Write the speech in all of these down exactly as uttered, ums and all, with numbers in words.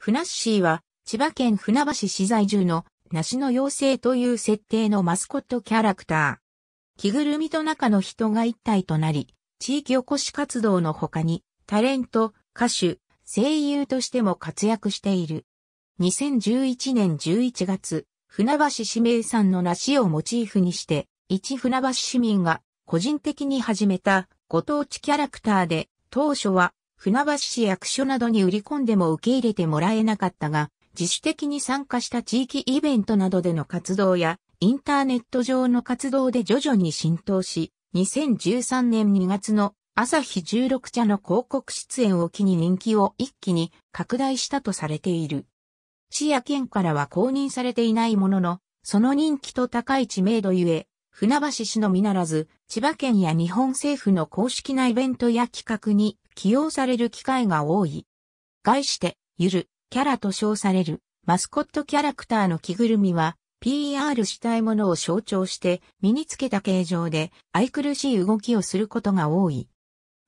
ふなっしーは、千葉県船橋市在住の梨の妖精という設定のマスコットキャラクター。着ぐるみと中の人が一体となり、地域おこし活動の他に、タレント、歌手、声優としても活躍している。にせんじゅういちねんじゅういちがつ、船橋市名産の梨をモチーフにして、一船橋市民が個人的に始めたご当地キャラクターで、当初は船橋市役所などに売り込んでも受け入れてもらえなかったが、自主的に参加した地域イベントなどでの活動や、インターネット上の活動で徐々に浸透し、にせんじゅうさんねんにがつの朝日じゅうろく茶の広告出演を機に人気を一気に拡大したとされている。市や県からは公認されていないものの、その人気と高い知名度ゆえ、船橋市のみならず、千葉県や日本政府の公式なイベントや企画に起用される機会が多い。概して、ゆるキャラと称されるマスコットキャラクターの着ぐるみは、ピーアール したいものを象徴して身につけた形状で愛くるしい動きをすることが多い。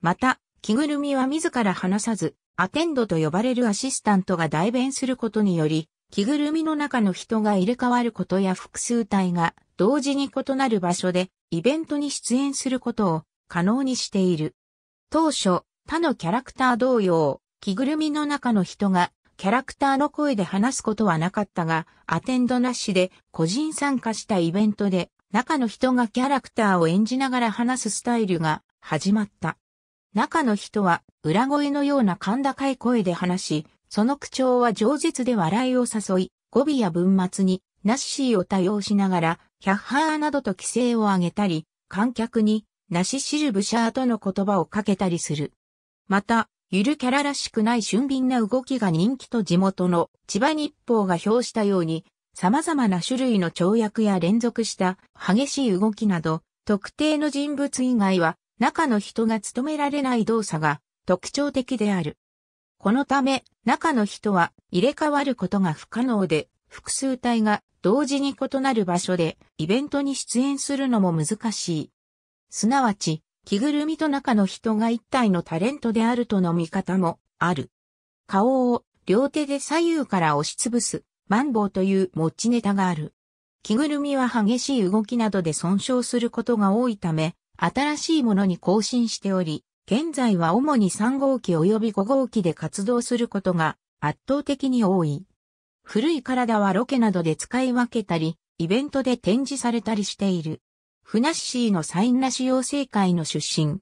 また、着ぐるみは自ら話さず、アテンドと呼ばれるアシスタントが代弁することにより、着ぐるみの中の人が入れ替わることや複数体が同時に異なる場所でイベントに出演することを可能にしている。当初、他のキャラクター同様、着ぐるみの中の人がキャラクターの声で話すことはなかったが、アテンドなしで個人参加したイベントで中の人がキャラクターを演じながら話すスタイルが始まった。中の人は裏声のような甲高い声で話し、その口調は饒舌で笑いを誘い、語尾や文末にナッシーを多用しながら、キャッハーなどと規制を上げたり、観客にナシシルブシャーとの言葉をかけたりする。また、ゆるキャラらしくない俊敏な動きが人気と地元の千葉日報が評したように、様々な種類の跳躍や連続した激しい動きなど、特定の人物以外は中の人が務められない動作が特徴的である。このため、中の人は入れ替わることが不可能で、複数体が同時に異なる場所でイベントに出演するのも難しい。すなわち、着ぐるみと中の人が一体のタレントであるとの見方もある。顔を両手で左右から押しつぶすマンボウという持ちネタがある。着ぐるみは激しい動きなどで損傷することが多いため、新しいものに更新しており、現在は主にさんごうき及びごごうきで活動することが圧倒的に多い。古い体はロケなどで使い分けたり、イベントで展示されたりしている。ふなっしーのサイン梨妖精会の出身。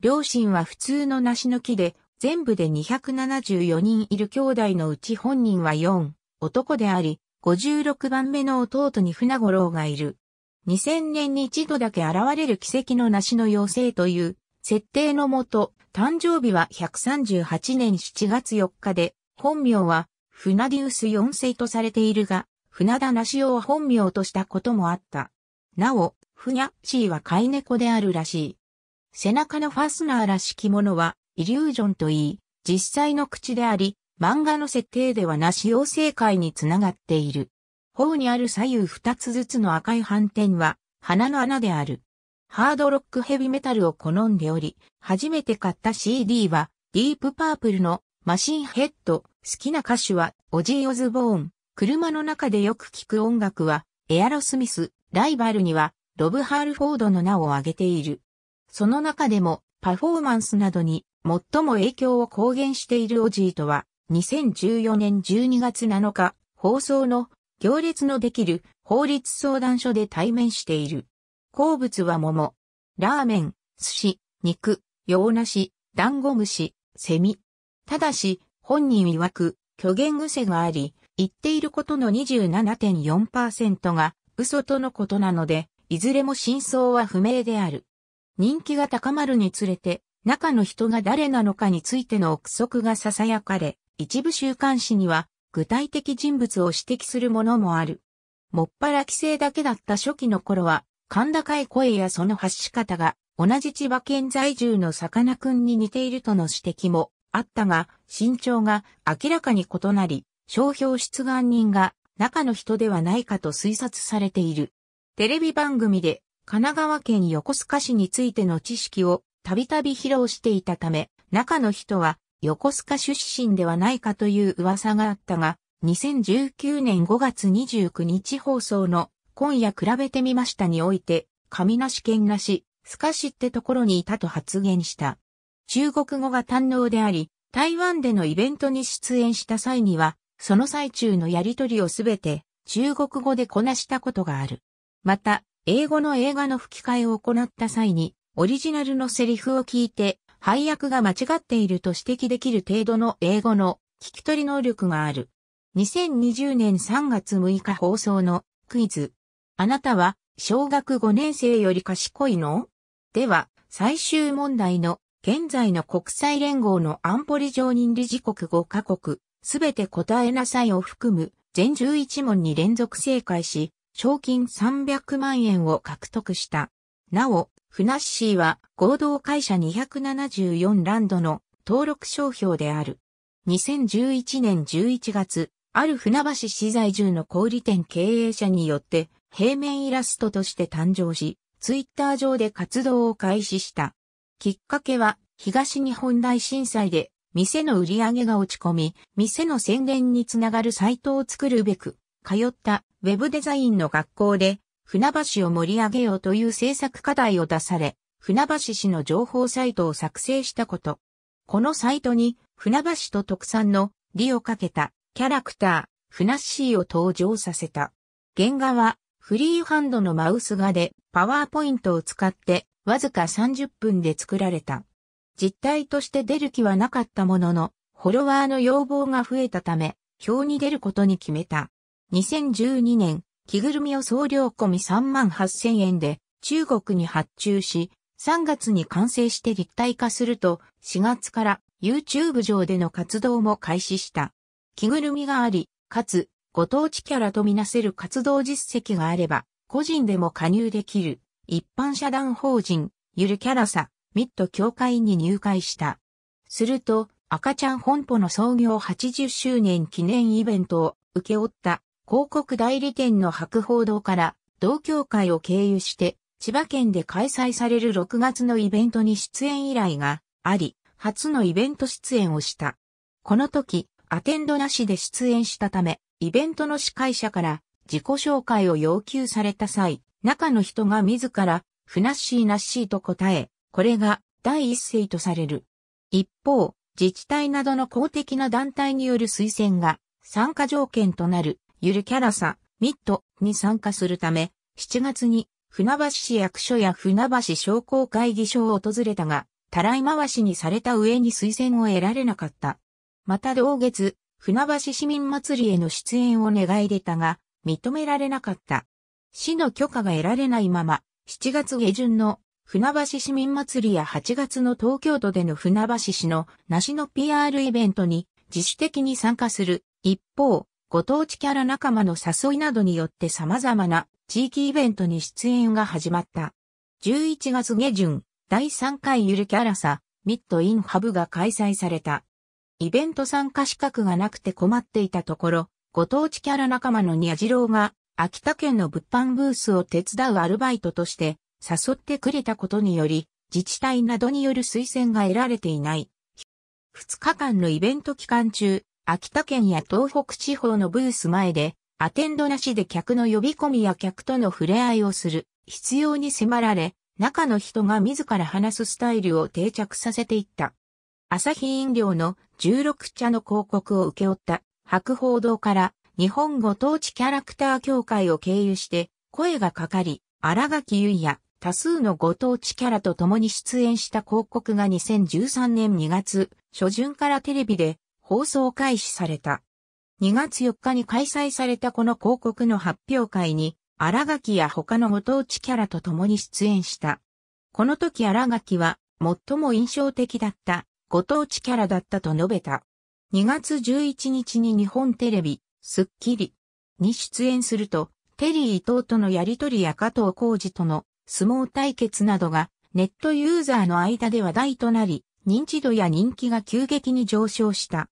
両親は普通の梨の木で、全部でにひゃくななじゅうよにんいる兄弟のうち本人はよん、男であり、ごじゅうろくばんめの弟に船五郎がいる。にせんねんに一度だけ現れる奇跡の梨の妖精という、設定のもと、誕生日はひゃくさんじゅうはちねんしちがつよっかで、本名は、フナディウスよん世とされているが、船田梨央を本名としたこともあった。なお、ふにゃっしーは飼い猫であるらしい。背中のファスナーらしきものは、イリュージョンといい、実際の口であり、漫画の設定では梨妖精界につながっている。頬にある左右二つずつの赤い斑点は、鼻の穴である。ハードロックヘビメタルを好んでおり、初めて買った シーディー は、ディープパープルのマシンヘッド、好きな歌手は、オジー・オズボーン、車の中でよく聴く音楽は、エアロスミス、ライバルには、ロブ・ハールフォードの名を挙げている。その中でも、パフォーマンスなどに、最も影響を公言しているオジーとは、にせんじゅうよねんじゅうにがつなのか、放送の、行列のできる法律相談所で対面している。好物は桃、ラーメン、寿司、肉、洋梨、ダンゴムシ、セミ。ただし、本人曰く、虚言癖があり、言っていることの にじゅうななてんよんパーセント が嘘とのことなので、いずれも真相は不明である。人気が高まるにつれて、中の人が誰なのかについての憶測が囁かれ、一部週刊誌には、具体的人物を指摘するものもある。もっぱら規制だけだった初期の頃は、甲高い声やその発し方が、同じ千葉県在住のさかなクンに似ているとの指摘もあったが、身長が明らかに異なり、商標出願人が中の人ではないかと推察されている。テレビ番組で、神奈川県横須賀市についての知識をたびたび披露していたため、中の人は、横須賀出身ではないかという噂があったが、にせんじゅうきゅうねんごがつにじゅうくにち放送の今夜比べてみましたにおいて、上梨県那市、須賀市ってところにいたと発言した。中国語が堪能であり、台湾でのイベントに出演した際には、その最中のやりとりをすべて中国語でこなしたことがある。また、英語の映画の吹き替えを行った際に、オリジナルのセリフを聞いて、配役が間違っていると指摘できる程度の英語の聞き取り能力がある。にせんにじゅうねんさんがつむいか放送のクイズ。あなたは小学ごねんせいより賢いの？では、最終問題の現在の国際連合の安保理常任理事国ごかこく、すべて答えなさいを含む全じゅういちもんに連続正解し、賞金さんびゃくまんえんを獲得した。なお、ふなっしーは合同会社にひゃくななじゅうよんランドの登録商標である。にせんじゅういちねんじゅういちがつ、ある船橋市在住の小売店経営者によって平面イラストとして誕生し、ツイッター上で活動を開始した。きっかけは東日本大震災で店の売り上げが落ち込み、店の宣伝につながるサイトを作るべく、通ったウェブデザインの学校で、船橋を盛り上げようという制作課題を出され、船橋市の情報サイトを作成したこと。このサイトに、船橋と特産の利をかけたキャラクター、ふなっしーを登場させた。原画は、フリーハンドのマウス画で、パワーポイントを使って、わずかさんじゅっぷんで作られた。実体として出る気はなかったものの、フォロワーの要望が増えたため、表に出ることに決めた。にせんじゅうにねん、着ぐるみを総量込みさんまんはっせんえんで中国に発注し、さんがつに完成して立体化すると、しがつから YouTube 上での活動も開始した。着ぐるみがあり、かつご当地キャラとみなせる活動実績があれば、個人でも加入できる一般社団法人、ゆるキャラサ、ミッド協会に入会した。すると、赤ちゃん本舗の創業はちじゅっしゅうねん記念イベントを請け負った。広告代理店の博報堂から同協会を経由して千葉県で開催されるろくがつのイベントに出演依頼があり、初のイベント出演をした。この時、アテンドなしで出演したため、イベントの司会者から自己紹介を要求された際、中の人が自ら、ふなっしーなっしーと答え、これが第一声とされる。一方、自治体などの公的な団体による推薦が参加条件となる。ゆるキャラサ、ミッドに参加するため、しちがつに船橋市役所や船橋商工会議所を訪れたが、たらい回しにされた上に推薦を得られなかった。また同月、船橋市民祭りへの出演を願い出たが、認められなかった。市の許可が得られないまま、しちがつげじゅんの船橋市民祭りやはちがつの東京都での船橋市の梨の ピーアール イベントに自主的に参加する。一方、ご当地キャラ仲間の誘いなどによって様々な地域イベントに出演が始まった。じゅういちがつげじゅん、だいさんかいゆるキャラサ、ミッドインハブが開催された。イベント参加資格がなくて困っていたところ、ご当地キャラ仲間のにゃじろうが、秋田県の物販ブースを手伝うアルバイトとして誘ってくれたことにより、自治体などによる推薦が得られていない。ふつかかんのイベント期間中、秋田県や東北地方のブース前で、アテンドなしで客の呼び込みや客との触れ合いをする必要に迫られ、中の人が自ら話すスタイルを定着させていった。アサヒ飲料のじゅうろくちゃの広告を請け負った博報堂から日本ご当地キャラクター協会を経由して声がかかり、新垣結衣や多数のご当地キャラと共に出演した広告がにせんじゅうさんねんにがつしょじゅんからテレビで放送開始された。にがつよっかに開催されたこの広告の発表会に、新垣や他のご当地キャラと共に出演した。この時新垣は、最も印象的だった、ご当地キャラだったと述べた。にがつじゅういちにちに日本テレビ、スッキリに出演すると、テリー伊藤とのやりとりや加藤浩二との相撲対決などが、ネットユーザーの間で話題となり、認知度や人気が急激に上昇した。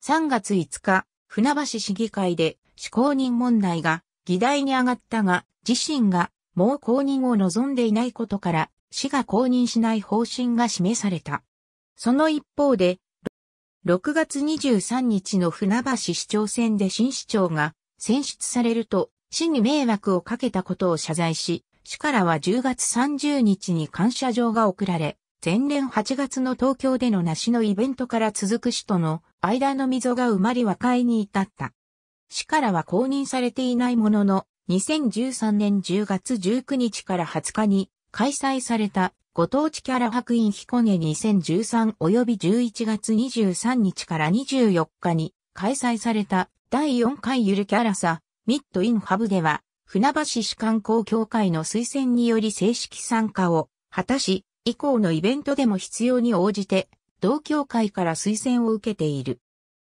さんがついつか、船橋市議会で市公認問題が議題に上がったが、自身がもう公認を望んでいないことから、市が公認しない方針が示された。その一方で、ろくがつにじゅうさんにちの船橋市長選で新市長が選出されると、市に迷惑をかけたことを謝罪し、市からはじゅうがつさんじゅうにちに感謝状が贈られ、前年はちがつの東京での梨のイベントから続く市との間の溝が埋まり和解に至った。市からは公認されていないものの、にせんじゅうさんねんじゅうがつじゅうくにちからはつかに開催されたご当地キャラ博in彦根にせんじゅうさん及びじゅういちがつにじゅうさんにちからにじゅうよっかに開催されただいよんかいゆるキャラさミッドインハブでは船橋市観光協会の推薦により正式参加を果たし以降のイベントでも必要に応じて同協会から推薦を受けている。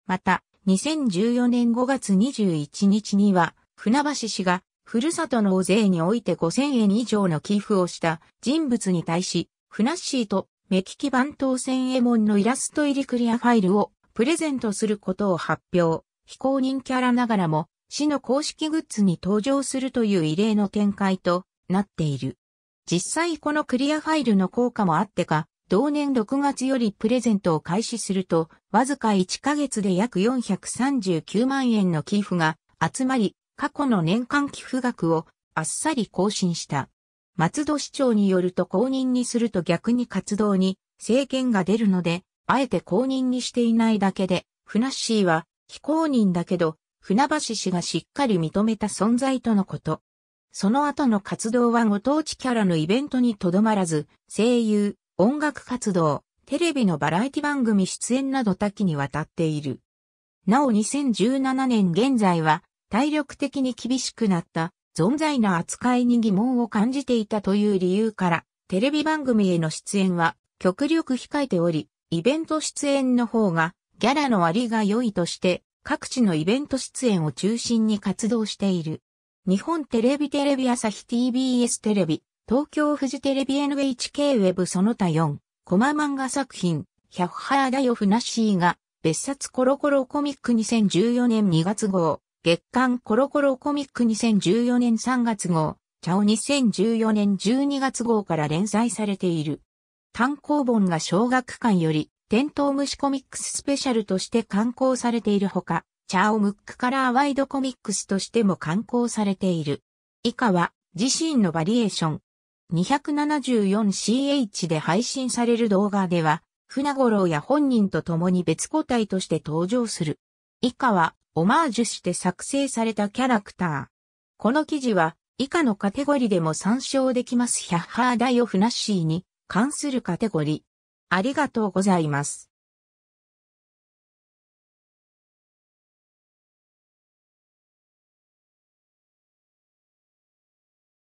またにせんじゅうよねんごがつにじゅういちにちには船橋市がふるさと納税においてごせんえん以上の寄付をした人物に対し、ふなっしーと目利き版当選えもんのイラスト入りクリアファイルをプレゼントすることを発表。非公認キャラながらも、市の公式グッズに登場するという異例の展開となっている。実際このクリアファイルの効果もあってか、同年ろくがつよりプレゼントを開始すると、わずかいっかげつで約よんひゃくさんじゅうきゅうまんえんの寄付が集まり、過去の年間寄付額をあっさり更新した。松戸市長によると公認にすると逆に活動に制限が出るので、あえて公認にしていないだけで、ふなっしーは非公認だけど、船橋市がしっかり認めた存在とのこと。その後の活動はご当地キャラのイベントにとどまらず、声優、音楽活動、テレビのバラエティ番組出演など多岐にわたっている。なおにせんじゅうななねん現在は、体力的に厳しくなった、存在な扱いに疑問を感じていたという理由から、テレビ番組への出演は極力控えており、イベント出演の方がギャラの割が良いとして、各地のイベント出演を中心に活動している。日本テレビテレビ朝日 ティービーエス テレビ、東京フジテレビ エヌエイチケー ウェブその他よん、コマ漫画作品、ヒャッハーだよふなっしーが、別冊コロコロコミックにせんじゅうよねんにがつごう。月刊コロコロコミックにせんじゅうよねんさんがつごう、茶をにせんじゅうよねんじゅうにがつごうから連載されている。単行本が小学館より、テントウムシコミックススペシャルとして刊行されているほか、茶をムックカラーワイドコミックスとしても刊行されている。以下は、自身のバリエーション。にひゃくななじゅうよんシーエイチ で配信される動画では、船五郎や本人と共に別個体として登場する。以下は、オマージュして作成されたキャラクター。この記事は以下のカテゴリでも参照できます。ヒャッハーだよふなっしーに関するカテゴリ。ありがとうございます。